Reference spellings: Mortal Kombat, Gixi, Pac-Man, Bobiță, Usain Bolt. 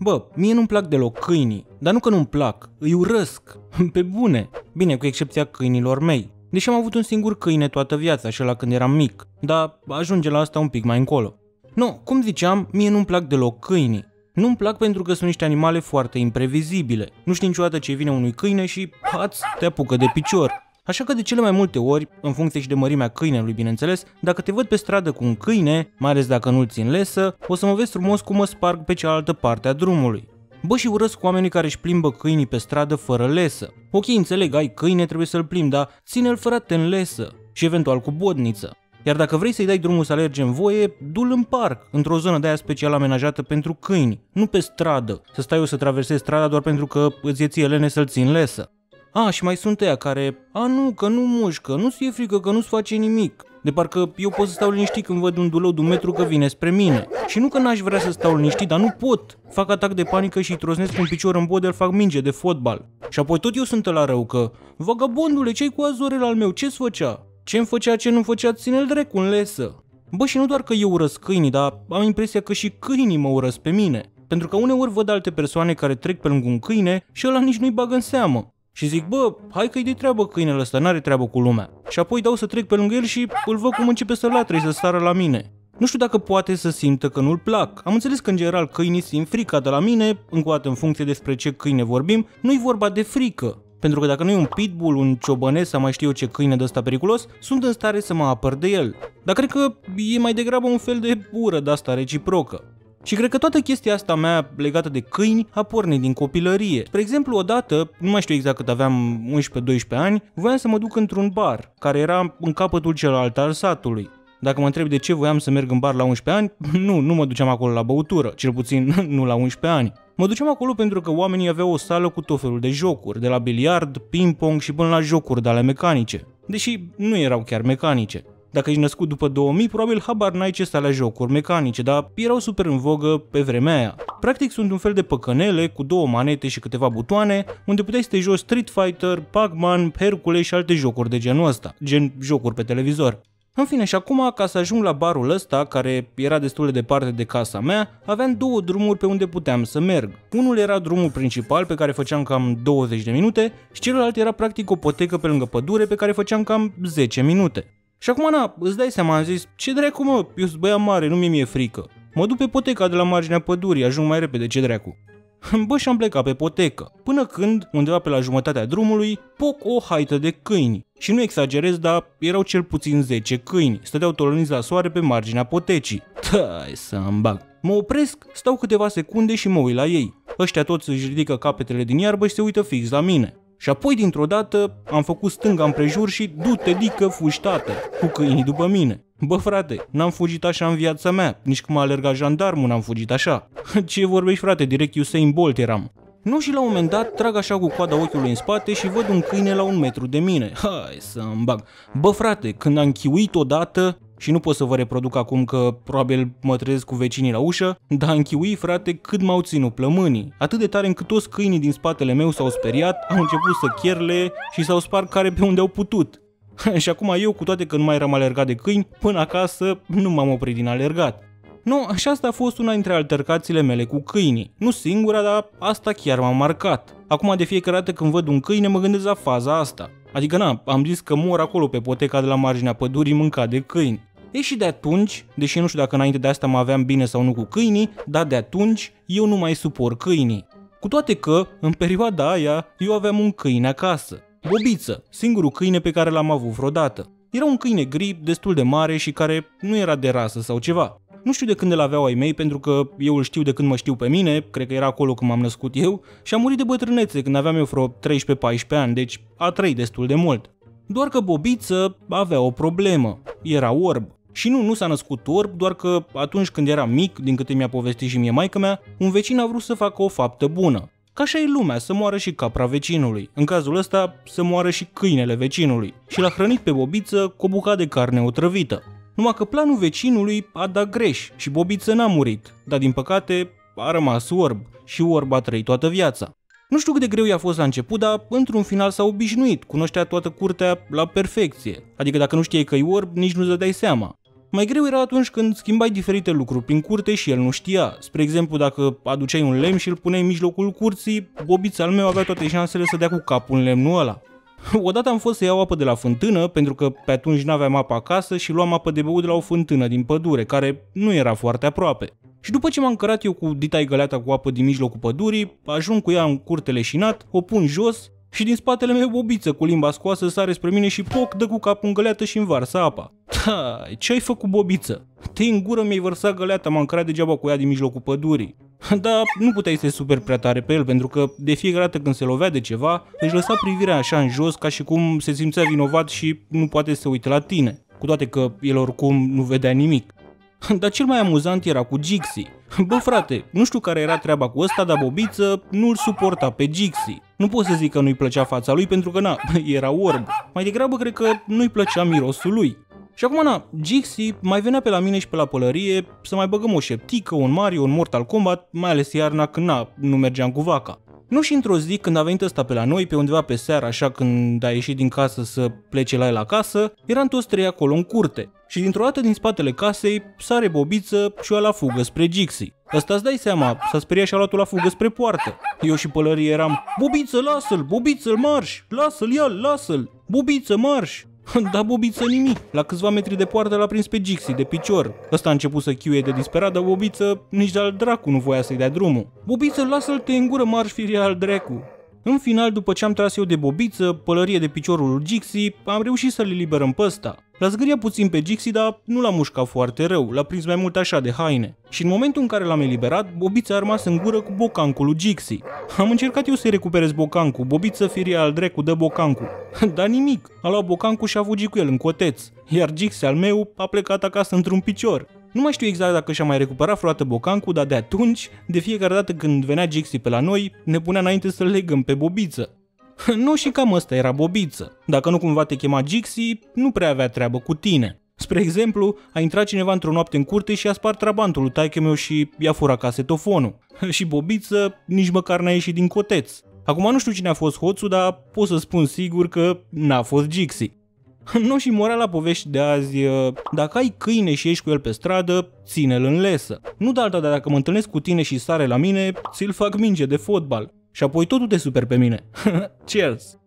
Bă, mie nu-mi plac deloc câinii, dar nu că nu-mi plac, îi urăsc, pe bune. Bine, cu excepția câinilor mei. Deși am avut un singur câine toată viața, acela când eram mic, dar ajunge la asta un pic mai încolo. Nu, cum ziceam, mie nu-mi plac deloc câinii. Nu-mi plac pentru că sunt niște animale foarte imprevizibile. Nu știi niciodată ce vine unui câine și, haț, te apucă de picior. Așa că de cele mai multe ori, în funcție și de mărimea câinelui, bineînțeles, dacă te văd pe stradă cu un câine, mai ales dacă nu-l țin lesă, o să mă vezi frumos cum mă sparg pe cealaltă parte a drumului. Bă, și urăsc oamenii care își plimbă câinii pe stradă fără lesă. Ok, înțeleg, ai câine, trebuie să-l plimbi, dar ține-l frate în lesă și eventual cu bodniță. Iar dacă vrei să-i dai drumul să alerge în voie, du-l în parc, într-o zonă de aia special amenajată pentru câini, nu pe stradă, să stai eu să traversezi strada doar pentru că îți e ție lene să-l țin lesă. A, și mai sunt ăia care, a nu, că nu mușcă, nu-ți e frică, că nu-ți face nimic. De parcă eu pot să stau liniștit când văd un dulou de un metru că vine spre mine. Și nu că n-aș vrea să stau liniștit, dar nu pot. Fac atac de panică și îi trosnesc un picior în bord, îl fac minge de fotbal. Și apoi tot eu sunt ăla rău că, vagabondule, ce-i cu azorel al meu, ce-ți făcea? Ce-mi făcea, ce nu-mi făcea, ține-l drecu în lesă. Bă, și nu doar că eu urăsc câinii, dar am impresia că și câinii mă urăsc pe mine. Pentru că uneori văd alte persoane care trec pe lângă un câine și ăla nici nu-i bagă în seamă. Și zic, bă, hai că-i de treabă câinele ăsta, n-are treabă cu lumea. Și apoi dau să trec pe lângă el și îl văd cum începe să latre și să sară la mine. Nu știu dacă poate să simtă că nu-l plac. Am înțeles că în general câinii simt frica de la mine, încă o dată în funcție despre ce câine vorbim, nu-i vorba de frică. Pentru că dacă nu e un pitbull, un ciobănesc sau mai știu eu ce câine de ăsta periculos, sunt în stare să mă apăr de el. Dar cred că e mai degrabă un fel de ură de asta reciprocă. Și cred că toată chestia asta mea legată de câini a pornit din copilărie. Spre exemplu, odată, nu mai știu exact cât aveam, 11-12 ani, voiam să mă duc într-un bar, care era în capătul celălalt al satului. Dacă mă întreb de ce voiam să merg în bar la 11 ani, nu mă duceam acolo la băutură, cel puțin nu la 11 ani. Mă duceam acolo pentru că oamenii aveau o sală cu tot felul de jocuri, de la biliard, ping-pong și până la jocuri de ale mecanice. Deși nu erau chiar mecanice. Dacă ești născut după 2000, probabil habar n-ai ce stă la jocuri mecanice, dar erau super în vogă pe vremea aia. Practic sunt un fel de păcănele cu două manete și câteva butoane, unde puteai să te joci Street Fighter, Pac-Man, Hercule și alte jocuri de genul ăsta, gen jocuri pe televizor. În fine, și acum, ca să ajung la barul ăsta, care era destul de departe de casa mea, aveam două drumuri pe unde puteam să merg. Unul era drumul principal, pe care făceam cam 20 de minute, și celălalt era practic o potecă pe lângă pădure, pe care făceam cam 10 minute. Și acum, na, îți dai seama, am zis, ce dracu mă, eu sunt băiat mare, nu mi-e frică. Mă duc pe poteca de la marginea pădurii, ajung mai repede, ce dracu. Bă, și-am plecat pe potecă, până când, undeva pe la jumătatea drumului, poc o haită de câini. Și nu exagerez, dar erau cel puțin 10 câini, stăteau toloniți la soare pe marginea potecii. Tai să-mi bag. Mă opresc, stau câteva secunde și mă uit la ei. Ăștia toți își ridică capetele din iarbă și se uită fix la mine. Și apoi, dintr-o dată, am făcut stânga împrejur și du-te, dică, fugi, tată, cu câinii după mine. Bă, frate, n-am fugit așa în viața mea, nici cum a alergat jandarmul n-am fugit așa. Ce vorbești, frate, direct Usain Bolt eram. Nu, și la un moment dat trag așa cu coada ochiului în spate și văd un câine la 1 metru de mine. Hai să-mi bag. Bă, frate, când am chiuit odată, și nu pot să vă reproduc acum că probabil mă trezesc cu vecinii la ușă, dar am chiuit, frate, cât m-au ținut plămânii. Atât de tare încât toți câinii din spatele meu s-au speriat, au început să chierle și s-au spart care pe unde au putut. Și acum eu, cu toate că nu mai eram alergat de câini, până acasă nu m-am oprit din alergat. Nu, și asta a fost una dintre altercațiile mele cu câinii. Nu singura, dar asta chiar m-a marcat. Acum de fiecare dată când văd un câine mă gândesc la faza asta. Adică na, am zis că mor acolo pe poteca de la marginea pădurii mâncat de câini. E, și de atunci, deși nu știu dacă înainte de asta mă aveam bine sau nu cu câinii, dar de atunci eu nu mai suport câinii. Cu toate că, în perioada aia, eu aveam un câine acasă. Bobiță, singurul câine pe care l-am avut vreodată. Era un câine gri, destul de mare și care nu era de rasă sau ceva. Nu știu de când îl aveau ai mei, pentru că eu îl știu de când mă știu pe mine, cred că era acolo când m-am născut eu, și a murit de bătrânețe când aveam eu vreo 13-14 ani, deci a trăit destul de mult. Doar că Bobiță avea o problemă, era orb. Și nu s-a născut orb, doar că atunci când era mic, din câte mi-a povestit și mie maică-mea, un vecin a vrut să facă o faptă bună. Ca așa e lumea, să moară și capra vecinului, în cazul ăsta să moară și câinele vecinului, și l-a hrănit pe Bobiță cu o bucată de carne otrăvită. Numai că planul vecinului a dat greș și Bobiță n-a murit, dar din păcate a rămas orb și orb a trăit toată viața. Nu știu cât de greu i-a fost la început, dar într-un final s-a obișnuit, cunoștea toată curtea la perfecție, adică dacă nu știai că e orb, nici nu-ți dai seama. Mai greu era atunci când schimbai diferite lucruri prin curte și el nu știa. Spre exemplu, dacă aduceai un lemn și îl puneai în mijlocul curții, Bobiță al meu avea toate șansele să dea cu capul în lemnul ăla. Odată am fost să iau apă de la fântână, pentru că pe atunci n-aveam apă acasă și luam apă de băut de la o fântână din pădure, care nu era foarte aproape. Și după ce m-am încărat eu cu ditai găleata cu apă din mijlocul pădurii, ajung cu ea în curte leșinat, o pun jos și din spatele meu Bobiță cu limba scoasă sare spre mine și poc, dă cu capul în găleată și învarsă apa. Tai, ce-ai făcut, Bobiță? Te-ai în gură, mi-ai vărsat găleata, m-am încărat degeaba cu ea din mijlocul pădurii. Dar nu puteai să te superi prea tare pe el, pentru că de fiecare dată când se lovea de ceva, își lăsa privirea așa în jos, ca și cum se simțea vinovat și nu poate să se uite la tine, cu toate că el oricum nu vedea nimic. Dar cel mai amuzant era cu Gixi. Bă frate, nu știu care era treaba cu ăsta, dar Bobiță nu-l suporta pe Gixi. Nu pot să zic că nu-i plăcea fața lui, pentru că na, era orb. Mai degrabă cred că nu-i plăcea mirosul lui. Și acum na, Gixi mai venea pe la mine și pe la pălărie să mai băgăm o șeptică, un Mario, un Mortal Kombat, mai ales iarna când na, nu mergeam cu vaca. Nu, și într-o zi când a venit ăsta pe la noi, pe undeva pe seara, așa când a ieșit din casă să plece la el acasă, eram toți trei acolo în curte. Și dintr-o dată din spatele casei sare Bobiță și o ia la fugă spre Gixi. Ăsta, îți dai seama, s-a speriat și a luat-o la fugă spre poartă. Eu și pălărie eram: Bobiță, lasă-l! Bobiță, marș! Lasă-l, ia-l, lasă-l! Bobiță, marș! Da, Bobiță nimic. La câțiva metri de poartă l-a prins pe Gixi de picior. Ăsta a început să chiuie de disperat, dar Bobiță nici de-al dracu nu voia să-i dea drumul. Bobiță, lasă-l, te în gură, marș, firea al dracu. În final, după ce am tras eu de Bobiță, pălărie de piciorul lui Gixi, am reușit să-l eliberăm pe ăsta. L-a zgâriat puțin pe Gixi, dar nu l-a mușcat foarte rău, l-a prins mai mult așa de haine. Și în momentul în care l-am eliberat, Bobița a rămas în gură cu bocancul lui Gixi. Am încercat eu să-i recuperez bocancul, Bobiță firia al dracu dă bocancul. Dar nimic, a luat bocancul și a fugit cu el în coteț, iar Gixi al meu a plecat acasă într-un picior. Nu mai știu exact dacă și-a mai recuperat vreodată bocancul, dar de atunci, de fiecare dată când venea Gixi pe la noi, ne punea înainte să-l legăm pe Bobiță. Nu, și cam ăsta era Bobiță. Dacă nu cumva te chema Gixi, nu prea avea treabă cu tine. Spre exemplu, a intrat cineva într-o noapte în curte și a spart trabantul lui taică-meu și i-a furat casetofonul. Și Bobiță nici măcar n-a ieșit din coteț. Acum nu știu cine a fost hoțul, dar pot să spun sigur că n-a fost Gixi. Nu, și morala poveștii de azi: dacă ai câine și ieși cu el pe stradă, ține-l în lesă. Nu de alta, dar dacă mă întâlnesc cu tine și sare la mine, ți-l fac minge de fotbal. Și apoi tot tu te superi pe mine. Cheers!